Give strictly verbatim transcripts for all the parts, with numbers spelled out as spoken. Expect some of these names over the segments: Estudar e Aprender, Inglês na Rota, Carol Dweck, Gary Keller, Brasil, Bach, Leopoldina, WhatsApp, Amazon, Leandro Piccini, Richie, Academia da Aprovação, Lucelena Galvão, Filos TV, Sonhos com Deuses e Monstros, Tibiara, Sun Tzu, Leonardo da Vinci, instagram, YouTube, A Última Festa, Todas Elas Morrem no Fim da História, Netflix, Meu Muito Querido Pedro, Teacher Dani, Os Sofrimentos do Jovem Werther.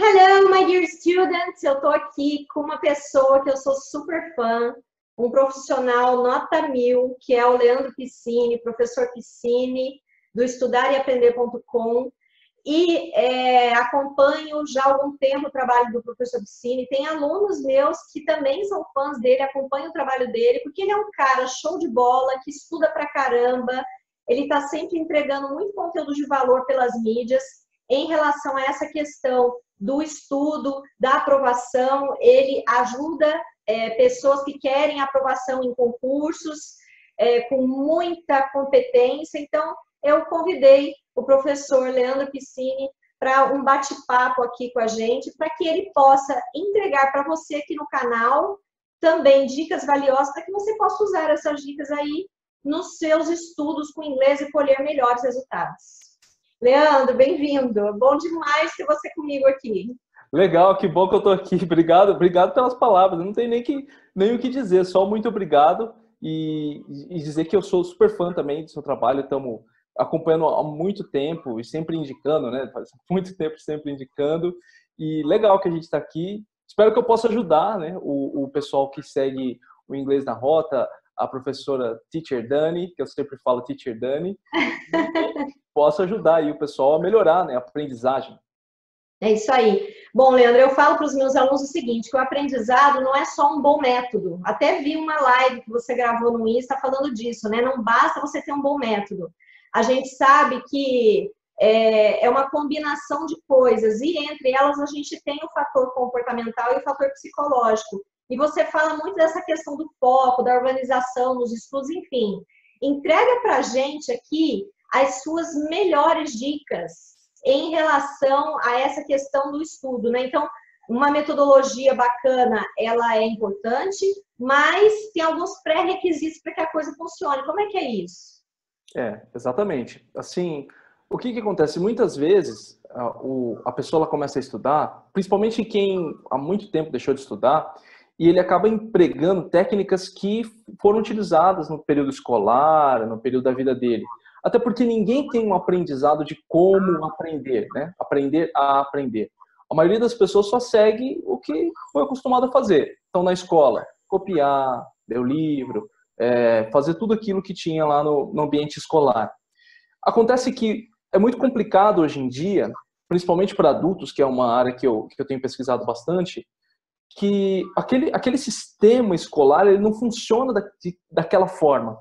Hello, my dear students! Eu tô aqui com uma pessoa que eu sou super fã, um profissional nota mil, que é o Leandro Piccini, professor Piccini, do estudar e aprender ponto com. E é, acompanho já há algum tempo o trabalho do professor Piccini. Tem alunos meus que também são fãs dele, acompanham o trabalho dele, porque ele é um cara show de bola, que estuda pra caramba. Ele está sempre entregando muito conteúdo de valor pelas mídias em relação a essa questão do estudo, da aprovação. Ele ajuda é, pessoas que querem aprovação em concursos, é, com muita competência. Então, eu convidei o professor Leandro Piccini para um bate-papo aqui com a gente, para que ele possa entregar para você aqui no canal também dicas valiosas, para que você possa usar essas dicas aí nos seus estudos com inglês e colher melhores resultados. Leandro, bem-vindo. Bom demais ter você comigo aqui. Legal, que bom que eu tô aqui. Obrigado, obrigado pelas palavras. Não tem nem, que, nem o que dizer, só muito obrigado e, e dizer que eu sou super fã também do seu trabalho. Estamos acompanhando há muito tempo e sempre indicando, né? Faz muito tempo sempre indicando. E legal que a gente está aqui. Espero que eu possa ajudar, né? O, o pessoal que segue o Inglês na Rota, a professora Teacher Dani, que eu sempre falo Teacher Dani, possa ajudar aí o pessoal a melhorar, né, a aprendizagem. É isso aí. Bom, Leandro, eu falo para os meus alunos o seguinte, que o aprendizado não é só um bom método. Até vi uma live que você gravou no Insta falando disso, né? Não basta você ter um bom método. A gente sabe que é, é uma combinação de coisas e entre elas a gente tem o fator comportamental e o fator psicológico. E você fala muito dessa questão do foco, da organização, nos estudos, enfim. Entrega pra gente aqui as suas melhores dicas em relação a essa questão do estudo, né? Então, uma metodologia bacana, ela é importante, mas tem alguns pré-requisitos para que a coisa funcione. Como é que é isso? É, exatamente. Assim, o que que acontece? Muitas vezes a, o, a pessoa ela começa a estudar, principalmente quem há muito tempo deixou de estudar, e ele acaba empregando técnicas que foram utilizadas no período escolar, no período da vida dele. Até porque ninguém tem um aprendizado de como aprender, né? Aprender a aprender. A maioria das pessoas só segue o que foi acostumado a fazer. Então, na escola, copiar, ler o livro, é, fazer tudo aquilo que tinha lá no, no ambiente escolar. Acontece que é muito complicado hoje em dia, principalmente para adultos, que é uma área que eu, que eu tenho pesquisado bastante, que aquele, aquele sistema escolar ele não funciona da, de, daquela forma.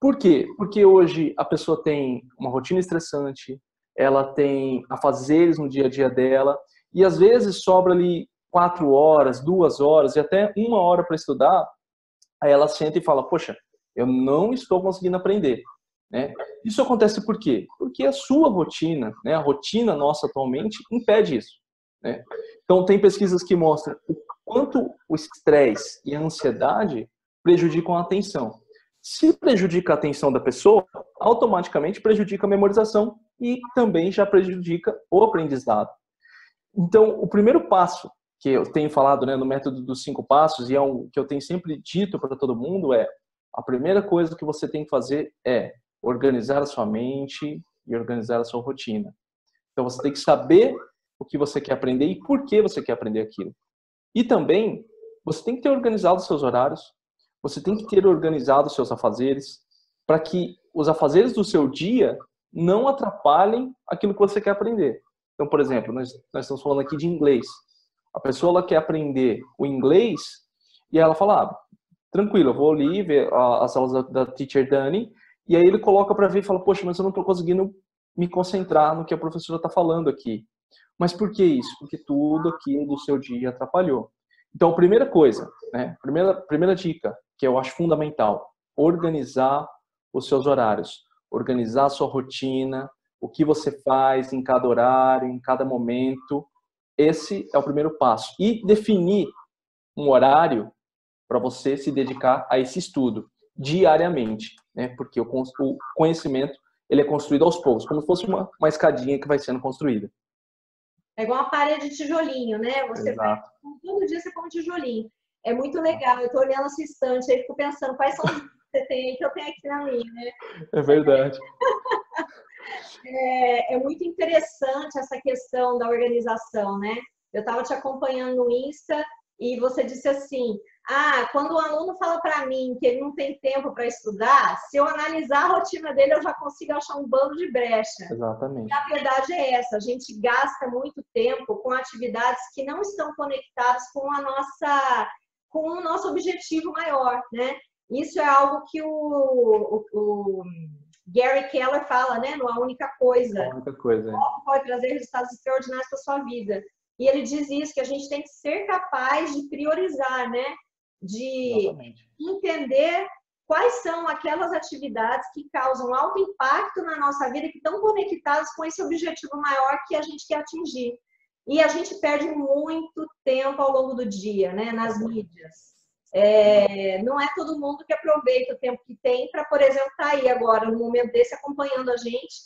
Por quê? Porque hoje a pessoa tem uma rotina estressante, ela tem afazeres no dia a dia dela, e às vezes sobra ali quatro horas, duas horas, e até uma hora para estudar, aí ela senta e fala, poxa, eu não estou conseguindo aprender. Né? Isso acontece por quê? Porque a sua rotina, né, a rotina nossa atualmente, impede isso. Né? Então, tem pesquisas que mostram o quanto o estresse e a ansiedade prejudicam a atenção. Se prejudica a atenção da pessoa, automaticamente prejudica a memorização e também já prejudica o aprendizado. Então, o primeiro passo que eu tenho falado, né, no método dos cinco passos, e é um que eu tenho sempre dito para todo mundo, é a primeira coisa que você tem que fazer é organizar a sua mente e organizar a sua rotina. Então, você tem que saber o que você quer aprender e por que você quer aprender aquilo. E também, você tem que ter organizado os seus horários, você tem que ter organizado os seus afazeres, para que os afazeres do seu dia não atrapalhem aquilo que você quer aprender. Então, por exemplo, nós, nós estamos falando aqui de inglês. A pessoa ela quer aprender o inglês e ela fala, ah, tranquilo, eu vou ali ver as aulas da, da Teacher Dani, e aí ele coloca para ver e fala, poxa, mas eu não estou conseguindo me concentrar no que a professora está falando aqui. Mas por que isso? Porque tudo aquilo do seu dia atrapalhou. Então, a primeira coisa, né? Primeira, primeira dica, que eu acho fundamental, organizar os seus horários, organizar a sua rotina, o que você faz em cada horário, em cada momento. Esse é o primeiro passo. E definir um horário para você se dedicar a esse estudo diariamente, né? Porque o conhecimento ele é construído aos poucos, como se fosse uma, uma escadinha que vai sendo construída. É igual uma parede de tijolinho, né? Você vai, todo dia você põe um tijolinho. É muito legal. Eu tô olhando essa estante aí, fico pensando, quais são os que você tem aí que eu tenho aqui na minha, né? É verdade. É, é muito interessante essa questão da organização, né? Eu estava te acompanhando no Insta e você disse assim, ah, quando o aluno fala para mim que ele não tem tempo para estudar, se eu analisar a rotina dele, eu já consigo achar um bando de brecha. Exatamente. E a verdade é essa, a gente gasta muito tempo com atividades que não estão conectadas com, a nossa, com o nosso objetivo maior, né? Isso é algo que o, o, o Gary Keller fala, né? No A Única Coisa. A única coisa. Pode trazer resultados extraordinários para a sua vida. E ele diz isso, que a gente tem que ser capaz de priorizar, né? De Exatamente. Entender quais são aquelas atividades que causam alto impacto na nossa vida, que estão conectadas com esse objetivo maior que a gente quer atingir. E a gente perde muito tempo ao longo do dia, né? Nas mídias. É, não é todo mundo que aproveita o tempo que tem para, por exemplo, estar aí agora, no momento desse, acompanhando a gente,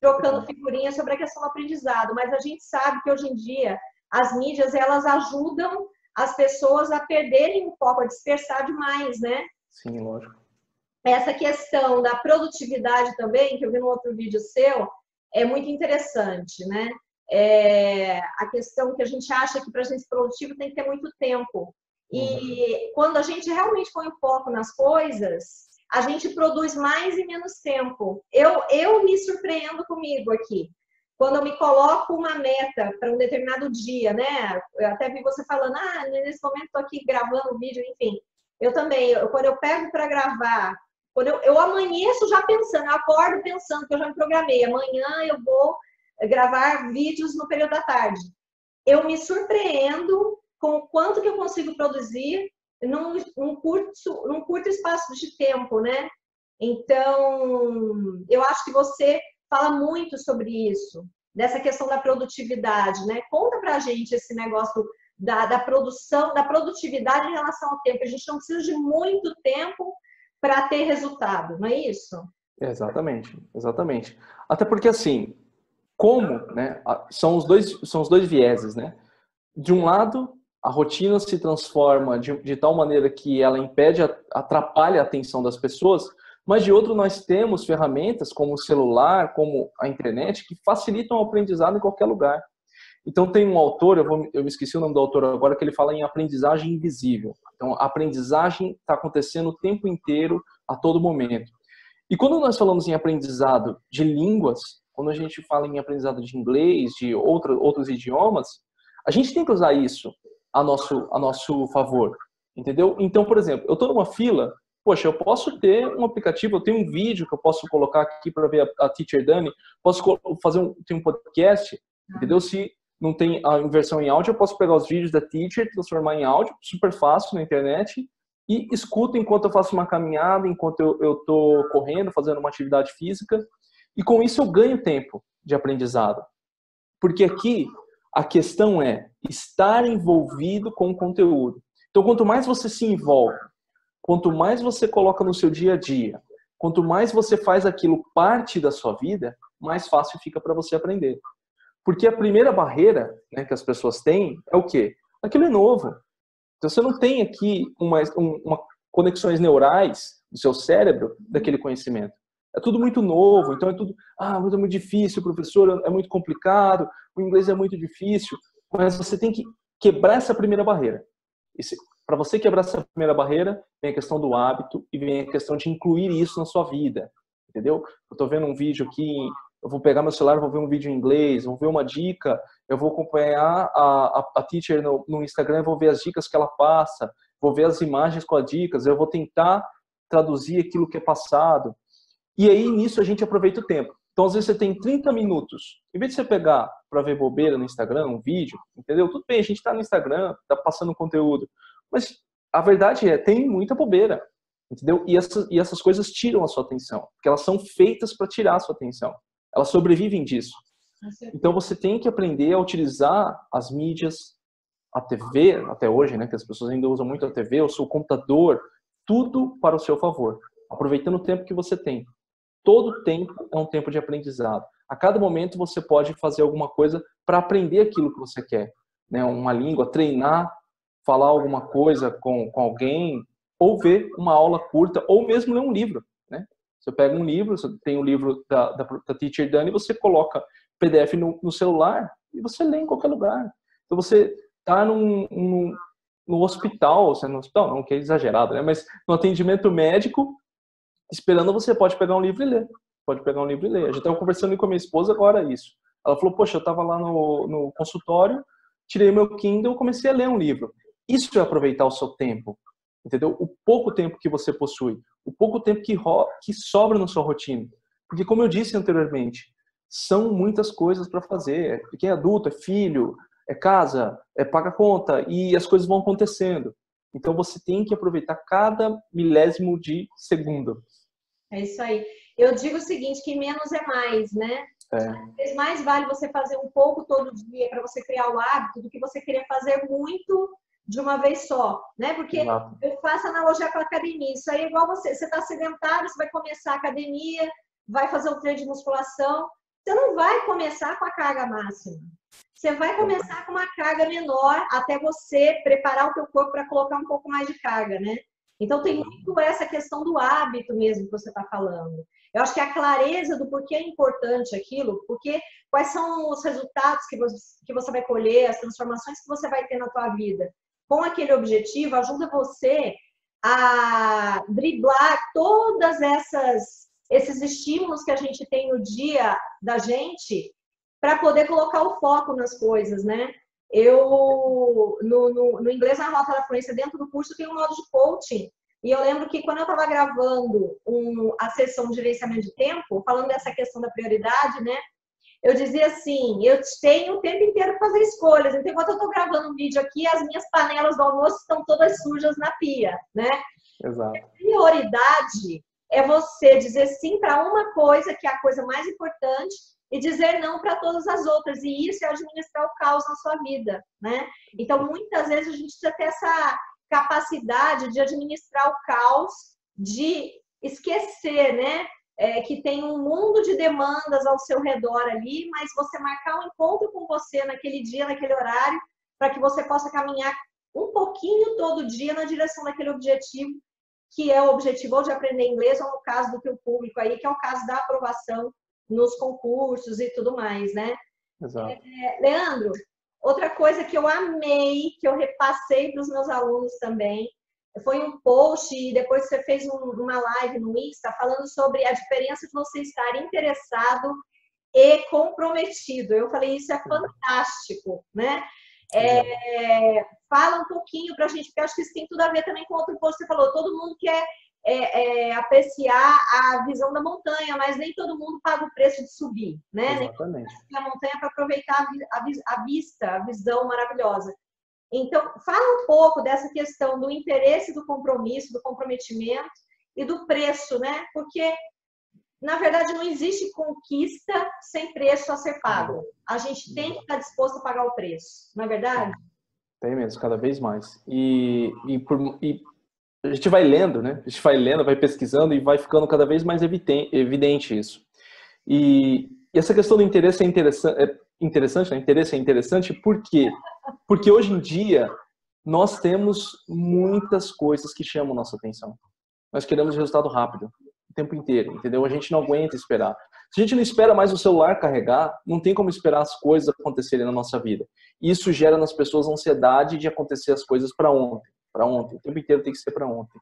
trocando figurinhas sobre a questão do aprendizado. Mas a gente sabe que hoje em dia as mídias, elas ajudam as pessoas a perderem o foco, a dispersar demais, né? Sim, lógico. Essa questão da produtividade também, que eu vi no outro vídeo seu, é muito interessante, né? É, a questão que a gente acha que para ser produtivo tem que ter muito tempo. E quando a gente realmente põe o foco nas coisas, a gente produz mais e menos tempo. Eu, eu me surpreendo comigo aqui. Quando eu me coloco uma meta para um determinado dia, né? Eu até vi você falando, ah, nesse momento estou aqui gravando o vídeo, enfim. Eu também, eu, quando eu pego para gravar, quando eu, eu amanheço já pensando, eu acordo pensando que eu já me programei. Amanhã eu vou gravar vídeos no período da tarde. Eu me surpreendo com o quanto que eu consigo produzir num, num, curto, num curto espaço de tempo, né? Então, eu acho que você fala muito sobre isso, dessa questão da produtividade, né? Conta pra gente esse negócio da, da produção, da produtividade em relação ao tempo. A gente não precisa de muito tempo para ter resultado, não é isso? Exatamente, exatamente. Até porque, assim, como, né? São os dois, são os dois vieses, né? De um lado, a rotina se transforma de, de tal maneira que ela impede, atrapalha a atenção das pessoas, mas de outro nós temos ferramentas como o celular, como a internet, que facilitam o aprendizado em qualquer lugar. Então tem um autor, eu, vou, eu me esqueci o nome do autor agora, que ele fala em aprendizagem invisível. Então a aprendizagem está acontecendo o tempo inteiro, a todo momento. E quando nós falamos em aprendizado de línguas, quando a gente fala em aprendizado de inglês, de outro, outros idiomas, a gente tem que usar isso a nosso, a nosso favor, entendeu? Então, por exemplo, eu estou numa fila, poxa, eu posso ter um aplicativo, eu tenho um vídeo que eu posso colocar aqui para ver a, a Teacher Dani, posso fazer um, tem um podcast, entendeu? Se não tem a versão em áudio, eu posso pegar os vídeos da Teacher, transformar em áudio, super fácil na internet, e escuto enquanto eu faço uma caminhada, enquanto eu estou correndo, fazendo uma atividade física, e com isso eu ganho tempo de aprendizado. Porque aqui, a questão é estar envolvido com o conteúdo. Então, quanto mais você se envolve, quanto mais você coloca no seu dia a dia, quanto mais você faz aquilo parte da sua vida, mais fácil fica para você aprender. Porque a primeira barreira, né, que as pessoas têm é o quê? Aquilo é novo. Então, você não tem aqui uma, uma conexões neurais do seu cérebro daquele conhecimento. É tudo muito novo, então é tudo, ah, muito, muito difícil, professor, é muito complicado, o inglês é muito difícil, mas você tem que quebrar essa primeira barreira. Para você quebrar essa primeira barreira, vem a questão do hábito e vem a questão de incluir isso na sua vida, entendeu? Eu tô vendo um vídeo aqui, eu vou pegar meu celular, vou ver um vídeo em inglês, vou ver uma dica, eu vou acompanhar a, a, a teacher no, no Instagram, vou ver as dicas que ela passa, vou ver as imagens com as dicas, eu vou tentar traduzir aquilo que é passado. E aí, nisso, a gente aproveita o tempo. Então, às vezes, você tem trinta minutos. Em vez de você pegar para ver bobeira no Instagram, um vídeo, entendeu? Tudo bem, a gente está no Instagram, está passando conteúdo. Mas a verdade é, tem muita bobeira, entendeu? E essas, e essas coisas tiram a sua atenção. Porque elas são feitas para tirar a sua atenção. Elas sobrevivem disso. Então, você tem que aprender a utilizar as mídias, a T V, até hoje, né? Que as pessoas ainda usam muito a T V, o seu computador, tudo para o seu favor. Aproveitando o tempo que você tem. Todo tempo é um tempo de aprendizado. A cada momento você pode fazer alguma coisa para aprender aquilo que você quer. Né? Uma língua, treinar, falar alguma coisa com, com alguém, ou ver uma aula curta, ou mesmo ler um livro. Né? Você pega um livro, você tem o um livro da, da, da Teacher Dani, você coloca P D F no, no celular e você lê em qualquer lugar. Então você está num, num, num hospital, você no hospital não, que é exagerado, né? Mas no atendimento médico, esperando, você pode pegar um livro e ler. Pode pegar um livro e ler. Eu já estava conversando com a minha esposa agora isso. Ela falou, poxa, eu estava lá no, no consultório, tirei meu Kindle e comecei a ler um livro. Isso é aproveitar o seu tempo. Entendeu? O pouco tempo que você possui. O pouco tempo que, que sobra na sua rotina. Porque, como eu disse anteriormente, são muitas coisas para fazer. Porque é adulto, é filho, é casa, é paga conta. E as coisas vão acontecendo. Então, você tem que aproveitar cada milésimo de segundo. É isso aí. Eu digo o seguinte, que menos é mais, né? É. Mais vale você fazer um pouco todo dia para você criar o hábito do que você querer fazer muito de uma vez só, né? Porque Exato. Eu faço analogia com a academia. Isso aí é igual você. Você está sedentário, você vai começar a academia, vai fazer um treino de musculação. Você não vai começar com a carga máxima. Você vai começar com uma carga menor até você preparar o teu corpo para colocar um pouco mais de carga, né? Então tem muito essa questão do hábito mesmo que você está falando. Eu acho que a clareza do porquê é importante aquilo, porque quais são os resultados que você, que você vai colher, as transformações que você vai ter na tua vida. Com aquele objetivo, ajuda você a driblar todas essas esses estímulos que a gente tem no dia da gente para poder colocar o foco nas coisas, né? Eu, no, no, no Inglês na Rota da Fluência, dentro do curso, tem um módulo de coaching. E eu lembro que quando eu estava gravando um, a sessão de gerenciamento de tempo, falando dessa questão da prioridade, né? Eu dizia assim, eu tenho o tempo inteiro para fazer escolhas. Então, enquanto eu estou gravando um vídeo aqui, as minhas panelas do almoço estão todas sujas na pia, né? Exato. A prioridade é você dizer sim para uma coisa, que é a coisa mais importante, e dizer não para todas as outras. E isso é administrar o caos na sua vida, né? Então, muitas vezes, a gente precisa ter essa capacidade de administrar o caos, de esquecer, né? É, que tem um mundo de demandas ao seu redor ali, mas você marcar um encontro com você naquele dia, naquele horário, para que você possa caminhar um pouquinho todo dia na direção daquele objetivo, que é o objetivo de aprender inglês, ou no caso do teu público aí, que é o caso da aprovação nos concursos e tudo mais, né? Exato. É, Leandro, outra coisa que eu amei, que eu repassei para os meus alunos também, foi um post e depois você fez um, uma live no Insta falando sobre a diferença de você estar interessado e comprometido. Eu falei, isso é fantástico, né? É, fala um pouquinho pra gente, porque acho que isso tem tudo a ver também com outro post que você falou. Todo mundo quer é, é, apreciar a visão da montanha, mas nem todo mundo paga o preço de subir, né? Exatamente. Nem todo mundo paga a montanha para aproveitar a, a vista, a visão maravilhosa. Então, fala um pouco dessa questão do interesse, do compromisso, do comprometimento e do preço, né? Porque, na verdade, não existe conquista sem preço a ser pago. A gente tem que estar disposto a pagar o preço, não é verdade? Tem mesmo, cada vez mais. E, e, por, e a gente vai lendo, né? A gente vai lendo, vai pesquisando e vai ficando cada vez mais evidente isso. E, e essa questão do interesse é interessante, é interessante, né? Interesse é interessante porque... Porque hoje em dia, nós temos muitas coisas que chamam nossa atenção. Nós queremos resultado rápido, o tempo inteiro, entendeu? A gente não aguenta esperar. Se a gente não espera mais o celular carregar, não tem como esperar as coisas acontecerem na nossa vida. Isso gera nas pessoas a ansiedade de acontecer as coisas para ontem, para ontem. O tempo inteiro tem que ser para ontem.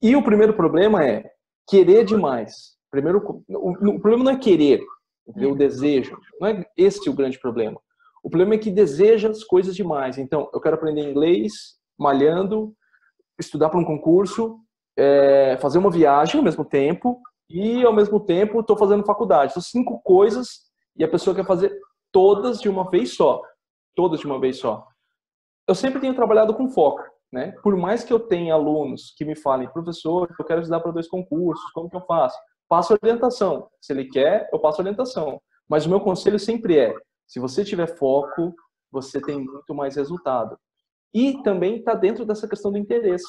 E o primeiro problema é querer demais. Primeiro, o problema não é querer, entendeu? O desejo. Não é esse o grande problema. O problema é que deseja as coisas demais. Então, eu quero aprender inglês, malhando, estudar para um concurso, é, fazer uma viagem ao mesmo tempo e, ao mesmo tempo, estou fazendo faculdade. São cinco coisas e a pessoa quer fazer todas de uma vez só. Todas de uma vez só. Eu sempre tenho trabalhado com foco, né? Por mais que eu tenha alunos que me falem, professor, eu quero estudar para dois concursos, como que eu faço? Passo orientação. Se ele quer, eu passo orientação. Mas o meu conselho sempre é, se você tiver foco, você tem muito mais resultado. E também está dentro dessa questão do interesse.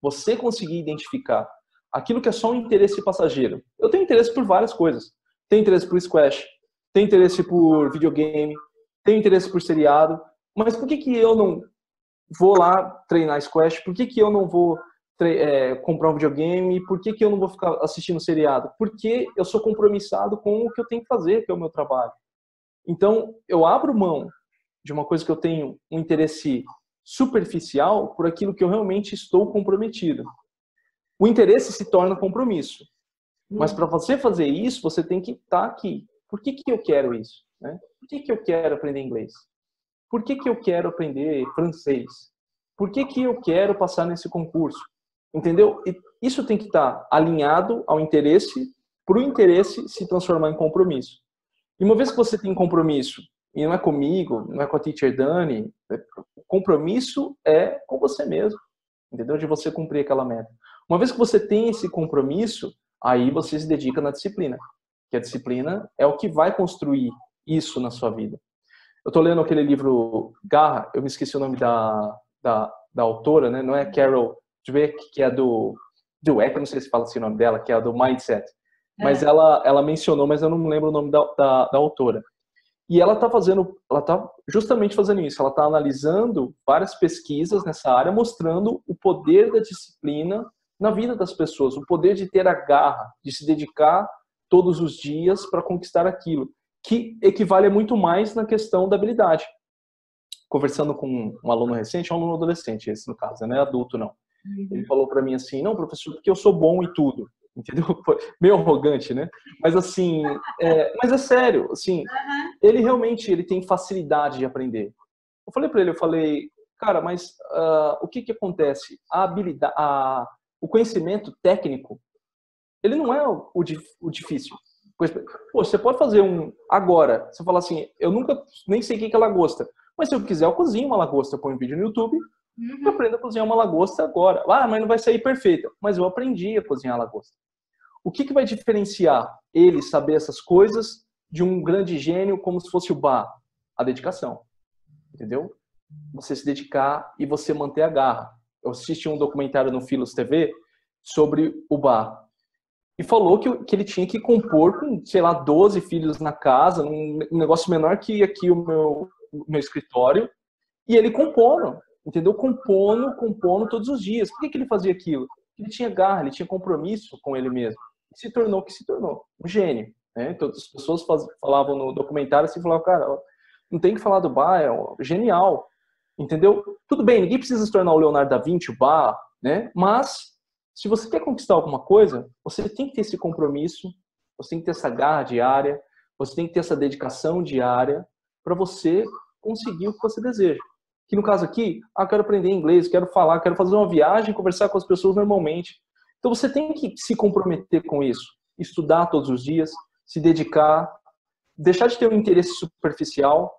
Você conseguir identificar aquilo que é só um interesse passageiro. Eu tenho interesse por várias coisas. Tenho interesse por squash, tenho interesse por videogame, tenho interesse por seriado. Mas por que que eu não vou lá treinar squash? Por que que eu não vou é, comprar um videogame? Por que que eu não vou ficar assistindo seriado? Porque eu sou compromissado com o que eu tenho que fazer, que é o meu trabalho. Então, eu abro mão de uma coisa que eu tenho um interesse superficial por aquilo que eu realmente estou comprometido. O interesse se torna compromisso. Mas para você fazer isso, você tem que estar aqui. Por que que eu quero isso? Né? Por que que eu quero aprender inglês? Por que que eu quero aprender francês? Por que que eu quero passar nesse concurso? Entendeu? E isso tem que estar alinhado ao interesse, para o interesse se transformar em compromisso. E uma vez que você tem compromisso, e não é comigo, não é com a Teacher Dani, o compromisso é com você mesmo, entendeu? De você cumprir aquela meta. Uma vez que você tem esse compromisso, aí você se dedica na disciplina. Que a disciplina é o que vai construir isso na sua vida. Eu tô lendo aquele livro Garra, eu me esqueci o nome da, da, da autora, né? Não é Carol Dweck, que é do... Dweck, não sei se fala assim o nome dela, que é do Mindset. Mas é. ela, ela mencionou, mas eu não lembro o nome da, da, da autora. E ela tá fazendo, ela tá justamente fazendo isso. Ela tá analisando várias pesquisas nessa área, mostrando o poder da disciplina na vida das pessoas, o poder de ter a garra, de se dedicar todos os dias para conquistar aquilo, que equivale muito mais na questão da habilidade. Conversando com um aluno recente, um aluno adolescente, esse no caso, não é adulto não. Ele falou para mim assim: não, professor, porque eu sou bom em tudo. Entendeu? Meio arrogante, né? Mas assim, é, mas é sério, assim, uhum. ele realmente ele tem facilidade de aprender. Eu falei para ele, eu falei, cara, mas uh, o que que acontece? A habilidade, a, o conhecimento técnico, ele não é o, o, o difícil. Pois, pô, você pode fazer um agora, você fala assim, eu nunca, nem sei o que é lagosta, mas se eu quiser eu cozinho uma lagosta, eu ponho um vídeo no YouTube. Uhum. Eu aprendo a cozinhar uma lagosta agora. Ah, mas não vai sair perfeita. Mas eu aprendi a cozinhar a lagosta. O que que vai diferenciar ele saber essas coisas de um grande gênio como se fosse o Bach? A dedicação. Entendeu? Você se dedicar e você manter a garra. Eu assisti um documentário no Filos T V sobre o Bach. E falou que, que ele tinha que compor com, sei lá, doze filhos na casa, um negócio menor que aqui o meu, o meu escritório. E ele compôs. Entendeu? Compondo, compondo todos os dias. Por que que ele fazia aquilo? Ele tinha garra, ele tinha compromisso com ele mesmo. E se tornou o que se tornou. Um gênio. Né? Todas as pessoas faz, falavam no documentário assim, falavam, cara, não tem que falar do Bach, é um, genial. Entendeu? Tudo bem, ninguém precisa se tornar o Leonardo da Vinci, o Bach, né? Mas, se você quer conquistar alguma coisa, você tem que ter esse compromisso, você tem que ter essa garra diária, você tem que ter essa dedicação diária para você conseguir o que você deseja. Que no caso aqui, ah, quero aprender inglês, quero falar, quero fazer uma viagem, conversar com as pessoas normalmente. Então você tem que se comprometer com isso. Estudar todos os dias, se dedicar, deixar de ter um interesse superficial,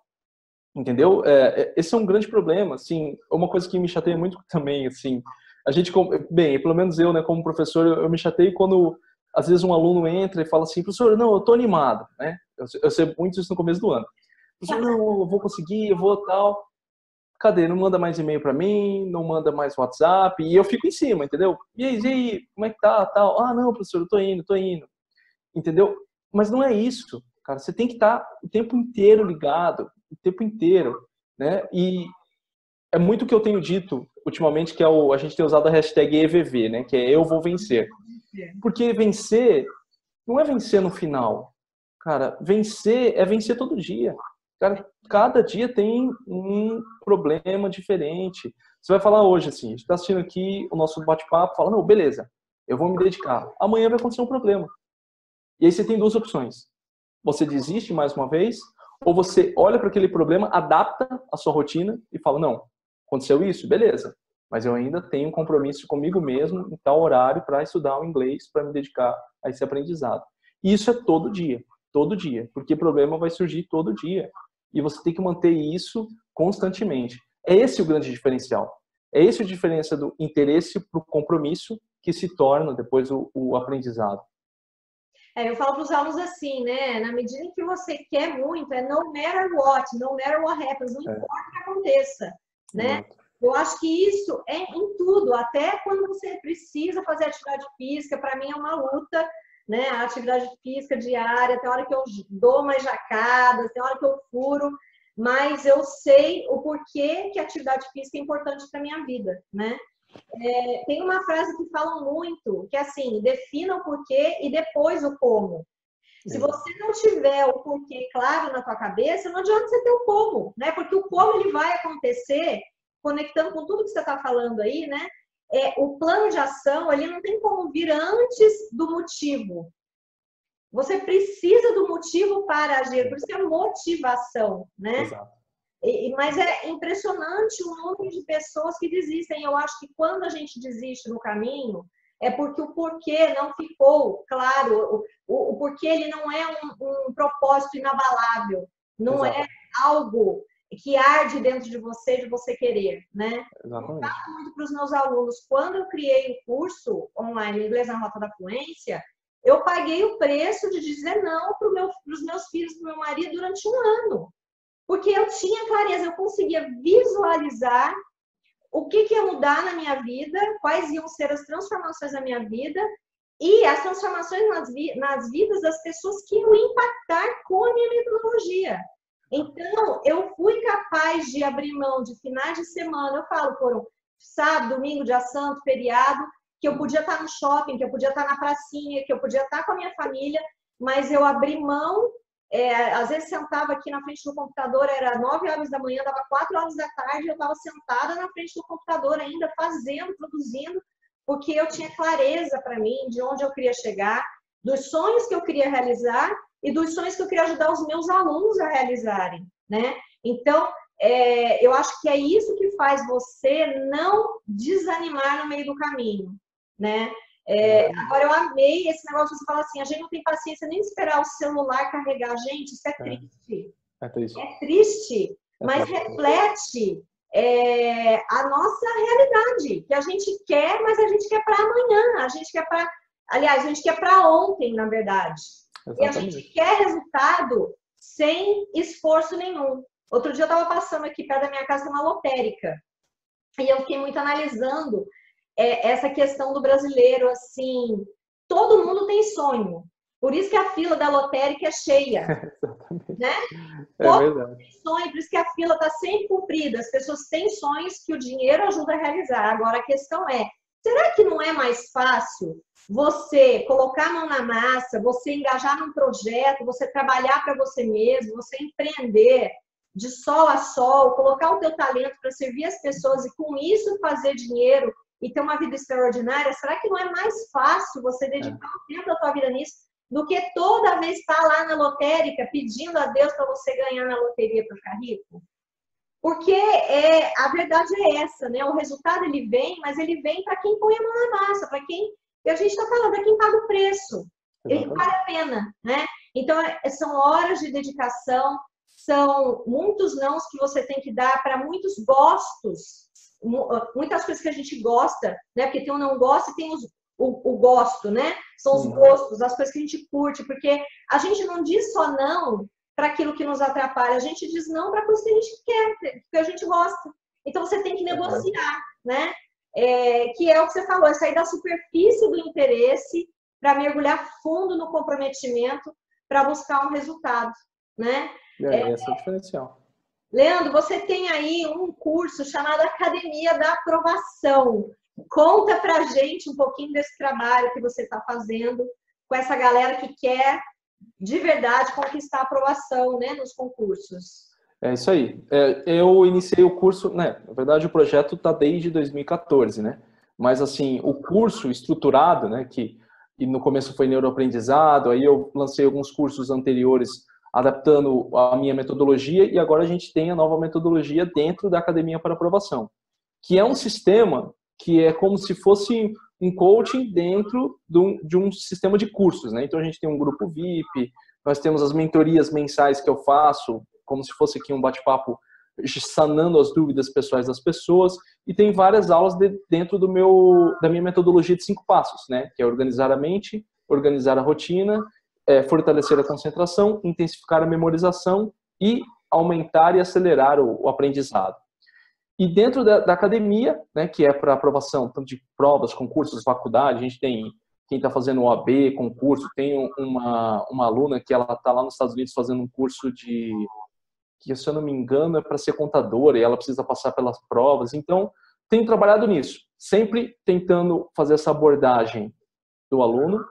entendeu? É, esse é um grande problema, assim, uma coisa que me chateia muito também, assim, a gente, bem, pelo menos eu, né, como professor, eu me chateio quando, às vezes, um aluno entra e fala assim, professor, não, eu tô animado, né? Eu, eu sei muito isso no começo do ano. Professor, não, eu vou conseguir, eu vou tal... Cadê? Não manda mais e-mail pra mim, não manda mais WhatsApp, e eu fico em cima, entendeu? E aí, e aí, como é que tá, tal? Ah, não, professor, eu tô indo, tô indo. Entendeu? Mas não é isso, cara. Você tem que estar o tempo inteiro ligado, o tempo inteiro, né? E é muito o que eu tenho dito ultimamente, que é o, a gente tem usado a hashtag E V V, né? Que é eu vou vencer. Porque vencer não é vencer no final, cara. Vencer é vencer todo dia. Cara, cada dia tem um problema diferente. Você vai falar hoje assim, a gente está assistindo aqui o nosso bate-papo, fala, não, beleza, eu vou me dedicar. Amanhã vai acontecer um problema. E aí você tem duas opções. Você desiste mais uma vez, ou você olha para aquele problema, adapta a sua rotina e fala, não, aconteceu isso, beleza. Mas eu ainda tenho um compromisso comigo mesmo em tal horário para estudar o inglês, para me dedicar a esse aprendizado. E isso é todo dia, todo dia. Porque problema vai surgir todo dia. E você tem que manter isso constantemente. É esse o grande diferencial. É esse a diferença do interesse para o compromisso que se torna depois o, o aprendizado. É, eu falo para os alunos assim, né? Na medida em que você quer muito, é no matter what, no matter what happens, não é. Importa o que aconteça, né? Muito. Eu acho que isso é em tudo, até quando você precisa fazer atividade física. Para mim é uma luta. Né? A atividade física diária, tem hora que eu dou mais jacadas, tem hora que eu furo, mas eu sei o porquê que a atividade física é importante para minha vida, né? É, tem uma frase que falam muito, que é assim, defina o porquê e depois o como. Se você não tiver o porquê claro na tua cabeça, não adianta você ter o como, né? Porque o como ele vai acontecer, conectando com tudo que você está falando aí, né? É, o plano de ação, ele não tem como vir antes do motivo. Você precisa do motivo para agir, por isso que é motivação, né? Exato. E, mas é impressionante o número de pessoas que desistem. Eu acho que quando a gente desiste no caminho, é porque o porquê não ficou claro, o, o porquê ele não é um, um propósito inabalável, não Exato. É algo que arde dentro de você, de você querer, né? Exatamente. Eu falo muito para os meus alunos, quando eu criei o curso online Inglês na Rota da Fluência, eu paguei o preço de dizer não para meu, os meus filhos, para o meu marido durante um ano, porque eu tinha clareza, eu conseguia visualizar o que, que ia mudar na minha vida, quais iam ser as transformações na minha vida e as transformações nas, vi nas vidas das pessoas que iam impactar com a minha metodologia. Então, eu fui capaz de abrir mão de finais de semana, eu falo, foram sábado, domingo, dia santo, feriado, que eu podia estar no shopping, que eu podia estar na pracinha, que eu podia estar com a minha família, mas eu abri mão. É, às vezes sentava aqui na frente do computador, era nove horas da manhã, dava quatro horas da tarde, eu estava sentada na frente do computador ainda, fazendo, produzindo, porque eu tinha clareza para mim de onde eu queria chegar, dos sonhos que eu queria realizar e dos sonhos que eu queria ajudar os meus alunos a realizarem, né? Então, é, eu acho que é isso que faz você não desanimar no meio do caminho, né? É, agora, eu amei esse negócio, você fala assim, a gente não tem paciência nem esperar o celular carregar. Gente, isso é triste. É, é triste. É triste, é mas triste. reflete é, a nossa realidade, que a gente quer, mas a gente quer para amanhã, a gente quer para... Aliás, a gente quer para ontem, na verdade. Exatamente. E a gente quer resultado sem esforço nenhum. Outro dia eu estava passando aqui perto da minha casa, uma lotérica, e eu fiquei muito analisando... É essa questão do brasileiro, assim, todo mundo tem sonho. Por isso que a fila da lotérica é cheia. Né? É todo verdade. Mundo tem sonho, por isso que a fila está sempre cumprida. As pessoas têm sonhos que o dinheiro ajuda a realizar. Agora, a questão é, será que não é mais fácil você colocar a mão na massa, você engajar num projeto, você trabalhar para você mesmo, você empreender de sol a sol, colocar o teu talento para servir as pessoas e com isso fazer dinheiro e ter uma vida extraordinária? Será que não é mais fácil você dedicar o tempo da tua vida nisso do que toda vez estar lá na lotérica pedindo a Deus para você ganhar na loteria para ficar rico? Porque é, a verdade é essa, né? O resultado ele vem, mas ele vem para quem põe a mão na massa, para quem... E a gente está falando, para quem paga o preço. Ele vale a pena, né? Então, são horas de dedicação, são muitos nãos que você tem que dar para muitos gostos, muitas coisas que a gente gosta, né? Porque tem o não gosto e tem os, o, o gosto, né? São os gostos, as coisas que a gente curte, porque a gente não diz só não para aquilo que nos atrapalha, a gente diz não para aquilo que a gente quer, que a gente gosta. Então você tem que negociar, né? É, que é o que você falou, é sair da superfície do interesse para mergulhar fundo no comprometimento para buscar um resultado, né? É, é, esse é o diferencial. Leandro, você tem aí um curso chamado Academia da Aprovação. Conta pra gente um pouquinho desse trabalho que você está fazendo com essa galera que quer, de verdade, conquistar a aprovação, né, nos concursos. É isso aí. É, eu iniciei o curso, né, na verdade o projeto está desde dois mil e quatorze, né? Mas assim, o curso estruturado, né, que e no começo foi neuroaprendizado, aí eu lancei alguns cursos anteriores adaptando a minha metodologia, e agora a gente tem a nova metodologia dentro da Academia para Aprovação, que é um sistema que é como se fosse um coaching dentro de um sistema de cursos, né? Então a gente tem um grupo V I P, nós temos as mentorias mensais que eu faço, como se fosse aqui um bate-papo sanando as dúvidas pessoais das pessoas, e tem várias aulas de, dentro do meu, da minha metodologia de cinco passos, né? Que é organizar a mente, organizar a rotina, É, fortalecer a concentração, intensificar a memorização e aumentar e acelerar o, o aprendizado. E dentro da, da academia, né, que é para aprovação tanto de provas, concursos, faculdade, a gente tem quem está fazendo O A B, concurso, tem uma, uma aluna que ela está lá nos Estados Unidos fazendo um curso de, que se eu não me engano é para ser contadora, e ela precisa passar pelas provas, então tem trabalhado nisso, sempre tentando fazer essa abordagem do aluno,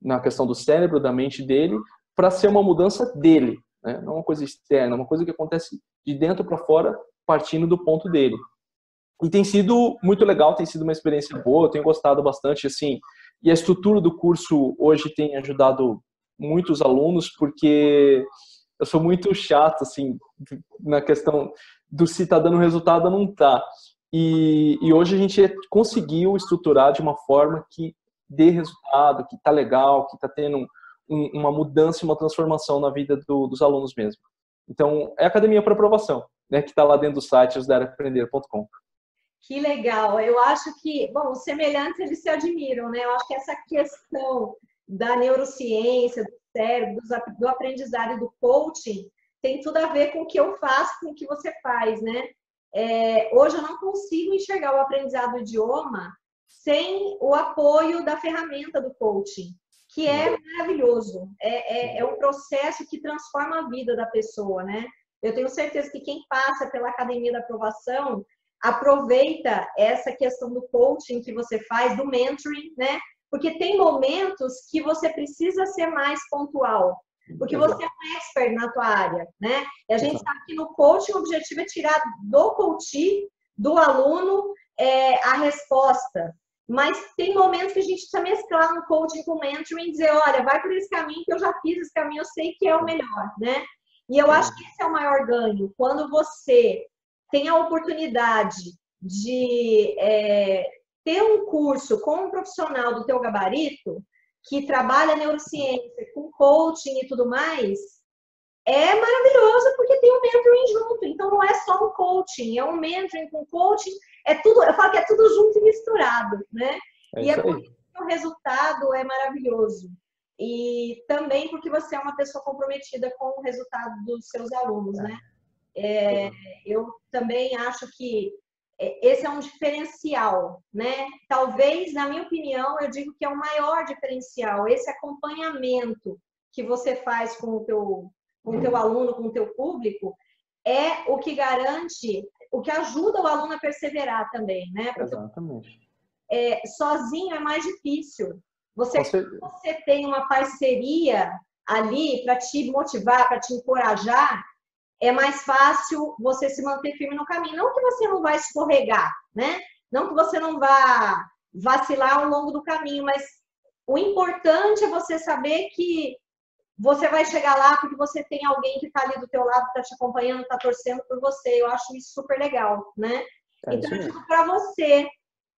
na questão do cérebro, da mente dele, para ser uma mudança dele, né? Não uma coisa externa, uma coisa que acontece de dentro para fora, partindo do ponto dele. E tem sido muito legal, tem sido uma experiência boa, eu tenho gostado bastante, assim, e a estrutura do curso hoje tem ajudado muitos alunos, porque eu sou muito chato, assim, na questão do se tá dando resultado ou não tá. E, e hoje a gente conseguiu estruturar de uma forma que dê resultado, que tá legal, que tá tendo um, uma mudança, uma transformação na vida do, dos alunos mesmo. Então, é a Academia para Aprovação, né, que tá lá dentro do site estudar e aprender ponto com. Que legal! Eu acho que, bom, os semelhantes, eles se admiram, né? Eu acho que essa questão da neurociência, do cérebro, do aprendizado e do coaching tem tudo a ver com o que eu faço, com o que você faz, né? É, hoje eu não consigo enxergar o aprendizado do idioma sem o apoio da ferramenta do coaching, que é maravilhoso. É, é, é um processo que transforma a vida da pessoa, né? Eu tenho certeza que quem passa pela Academia da Aprovação aproveita essa questão do coaching que você faz, do mentoring, né? Porque tem momentos que você precisa ser mais pontual, porque você é um expert na tua área, né? E a gente sabe que no coaching o objetivo é tirar do coach, do aluno, é, a resposta. Mas tem momentos que a gente precisa mesclar no coaching com o mentoring e dizer, olha, vai por esse caminho que eu já fiz esse caminho, eu sei que é o melhor, né? E eu acho que esse é o maior ganho, quando você tem a oportunidade de é, ter um curso com um profissional do teu gabarito, que trabalha neurociência, com coaching e tudo mais, é maravilhoso porque tem um mentoring junto. Então, não é só um coaching, é um mentoring com coaching, é tudo, eu falo que é tudo junto e misturado, né? É e é por isso que o resultado é maravilhoso. E também porque você é uma pessoa comprometida com o resultado dos seus alunos, é. né? É, eu também acho que esse é um diferencial, né? Talvez, na minha opinião, eu digo que é o maior diferencial, esse acompanhamento que você faz com o teu, com o teu aluno, com o teu público, é o que garante, o que ajuda o aluno a perseverar também, né? Porque exatamente. É, sozinho é mais difícil. Você, você tem uma parceria ali para te motivar, para te encorajar, é mais fácil você se manter firme no caminho. Não que você não vai escorregar, né? Não que você não vá vacilar ao longo do caminho, mas o importante é você saber que você vai chegar lá porque você tem alguém que está ali do teu lado, está te acompanhando, está torcendo por você. Eu acho isso super legal, né? É então, eu digo para você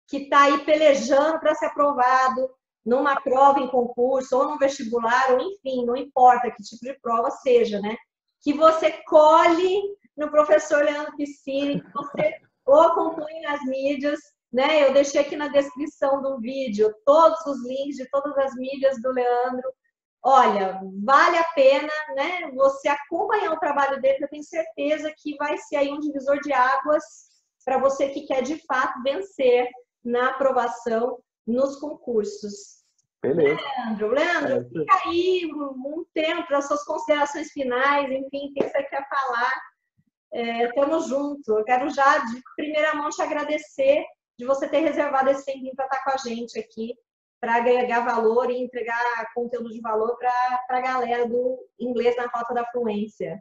que está aí pelejando para ser aprovado numa prova em concurso ou num vestibular, ou enfim, não importa que tipo de prova seja, né? Que você colhe no professor Leandro Piccini, que você o acompanhe nas mídias, né? Eu deixei aqui na descrição do vídeo todos os links de todas as mídias do Leandro. Olha, vale a pena, né? Você acompanhar o trabalho dele, eu tenho certeza que vai ser aí um divisor de águas para você que quer, de fato, vencer na aprovação nos concursos. Beleza. Leandro, Leandro, é. fica aí um tempo para as suas considerações finais, enfim, o que você quer falar. É, tamo junto. Eu quero já, de primeira mão, te agradecer de você ter reservado esse tempinho para estar com a gente aqui, para agregar valor e entregar conteúdo de valor para a galera do Inglês na Rota da Fluência.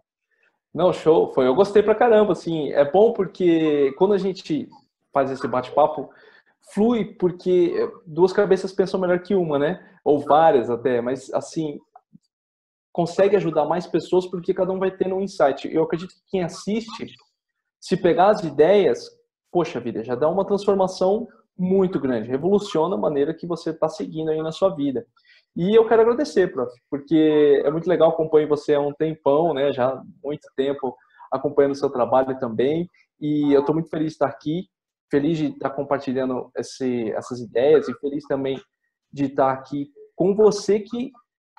Não, show. Foi. Eu gostei pra caramba, assim. É bom porque quando a gente faz esse bate-papo, flui porque duas cabeças pensam melhor que uma, né? Ou várias até, mas assim, consegue ajudar mais pessoas porque cada um vai tendo um insight. Eu acredito que quem assiste, se pegar as ideias, poxa vida, já dá uma transformação muito grande, revoluciona a maneira que você está seguindo aí na sua vida. E eu quero agradecer, prof, porque é muito legal, acompanho você há um tempão, né? Já há muito tempo acompanhando o seu trabalho também, e eu estou muito feliz de estar aqui. Feliz de estar compartilhando esse, essas ideias e feliz também de estar aqui com você que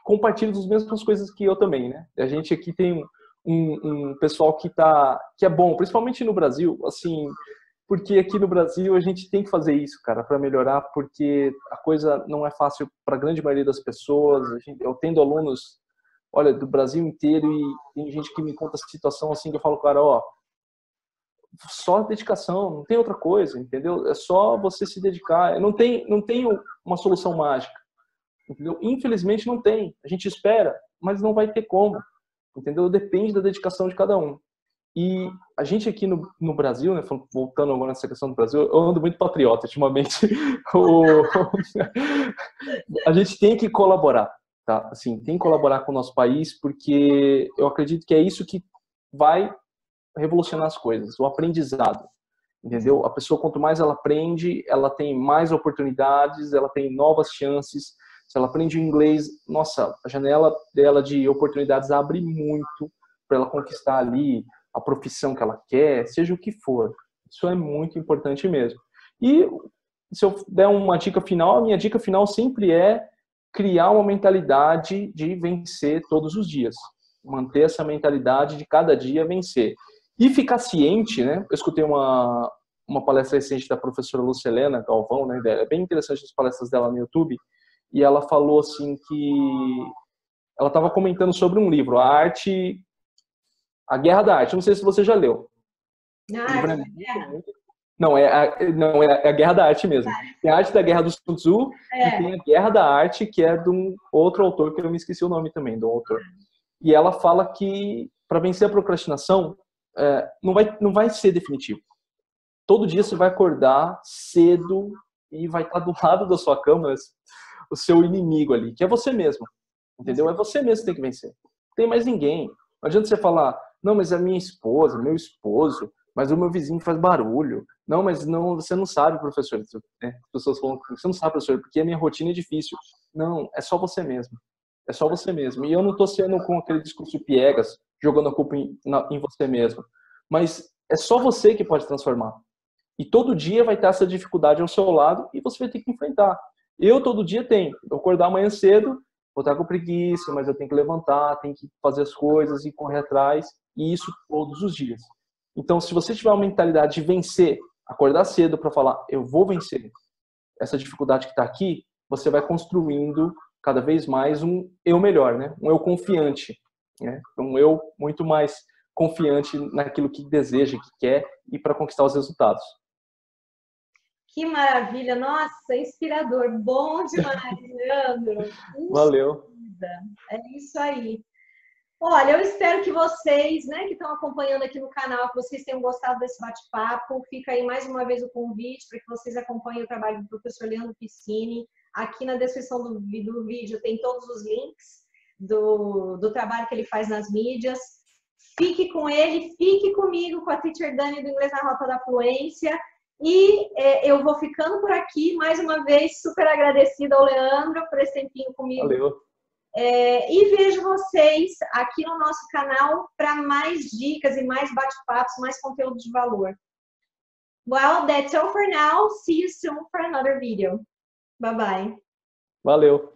compartilha as mesmas coisas que eu também, né? A gente aqui tem um, um, um pessoal que, tá, que é bom, principalmente no Brasil, assim, porque aqui no Brasil a gente tem que fazer isso, cara, para melhorar, porque a coisa não é fácil para a grande maioria das pessoas. A gente, eu tendo alunos, olha, do Brasil inteiro, e tem gente que me conta essa situação assim, que eu falo, cara, ó, só dedicação, não tem outra coisa, entendeu? É só você se dedicar. Não tem, não tem uma solução mágica, entendeu? Infelizmente não tem. A gente espera, mas não vai ter como, entendeu? Depende da dedicação de cada um. E a gente aqui no, no Brasil, né, voltando agora nessa questão do Brasil, eu ando muito patriota ultimamente. A gente tem que colaborar, tá? Assim, tem que colaborar com o nosso país, porque eu acredito que é isso que vai revolucionar as coisas, o aprendizado, entendeu? A pessoa, quanto mais ela aprende, ela tem mais oportunidades, ela tem novas chances. Se ela aprende o inglês, nossa, a janela dela de oportunidades abre muito para ela conquistar ali a profissão que ela quer, seja o que for. Isso é muito importante mesmo. E se eu der uma dica final, a minha dica final sempre é criar uma mentalidade de vencer todos os dias. Manter essa mentalidade de cada dia vencer. E ficar ciente, né? Eu escutei uma, uma palestra recente da professora Lucelena Galvão, né? É bem interessante as palestras dela no YouTube. E ela falou assim que... Ela estava comentando sobre um livro, A Arte... A Guerra da Arte. Não sei se você já leu. Ah, não, é a, não, é a Guerra da Arte mesmo. Tem a Arte da Guerra do Sun Tzu é. E tem a Guerra da Arte, que é de um outro autor, que eu me esqueci o nome também, do autor. E ela fala que para vencer a procrastinação, é, não, vai, não vai ser definitivo. Todo dia você vai acordar cedo e vai estar do lado da sua cama o seu inimigo ali, que é você mesmo. Entendeu? É você mesmo que tem que vencer. Não tem mais ninguém. Não adianta você falar, não, mas a minha esposa, meu esposo, mas o meu vizinho faz barulho. Não, mas não, você não sabe, professor. Né? As pessoas falam, você não sabe, professor, porque a minha rotina é difícil. Não, é só você mesmo. É só você mesmo. E eu não estou sendo com aquele discurso piegas, jogando a culpa em, na, em você mesmo. Mas é só você que pode transformar. E todo dia vai estar essa dificuldade ao seu lado e você vai ter que enfrentar. Eu todo dia tenho. Eu acordar amanhã cedo, vou estar com preguiça, mas eu tenho que levantar, tenho que fazer as coisas e correr atrás. E isso todos os dias. Então, se você tiver uma mentalidade de vencer, acordar cedo para falar, eu vou vencer essa dificuldade que está aqui, você vai construindo cada vez mais um eu melhor, né? Um eu confiante, né? Um eu muito mais confiante naquilo que deseja, que quer e para conquistar os resultados. Que maravilha! Nossa, inspirador! Bom demais, Leandro! Valeu! É isso aí! Olha, eu espero que vocês, né, que estão acompanhando aqui no canal, que vocês tenham gostado desse bate-papo. Fica aí mais uma vez o convite para que vocês acompanhem o trabalho do professor Leandro Piccini. Aqui na descrição do, do vídeo tem todos os links do, do trabalho que ele faz nas mídias. Fique com ele, fique comigo, com a Teacher Dani do Inglês na Rota da Fluência. E é, eu vou ficando por aqui, mais uma vez, super agradecida ao Leandro por esse tempinho comigo. Valeu. É, e vejo vocês aqui no nosso canal para mais dicas e mais bate-papos, mais conteúdo de valor. Well, that's all for now. See you soon for another video. Bye-bye. Valeu.